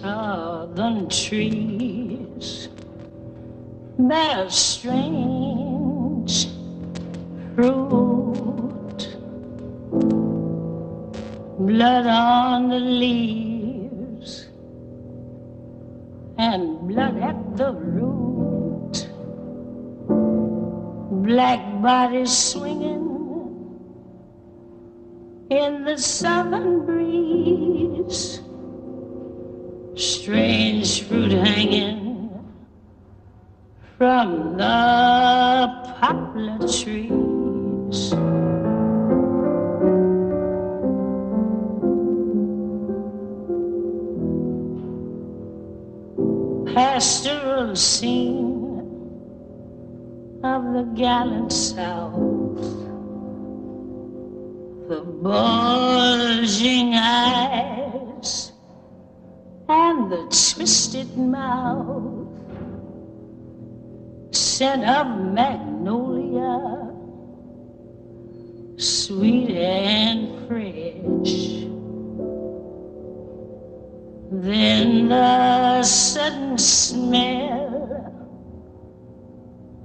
southern trees bear strange fruit. Blood on the leaves and blood at the root. Black bodies swinging in the southern breeze, strange fruit hanging from the poplar trees. Pastoral scene of the gallant South, the bulging eyes and the twisted mouth, scent of magnolia, sweet and fresh. Then the sudden smell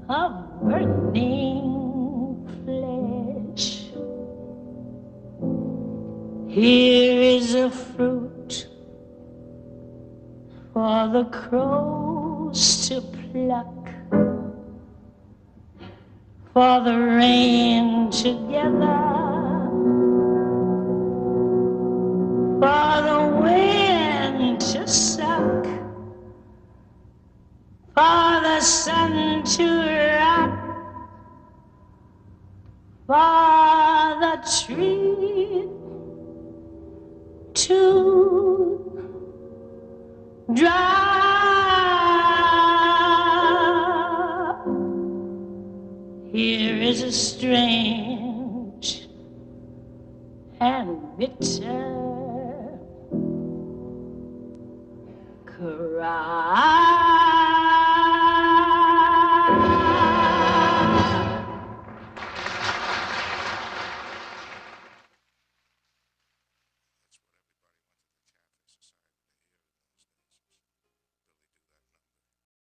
of burning flesh. Here is a fruit for the crows to pluck, for the rain to gather, for the wind to suck, for the sun to rock, for the tree to dry. Here is a strange and bitter cry.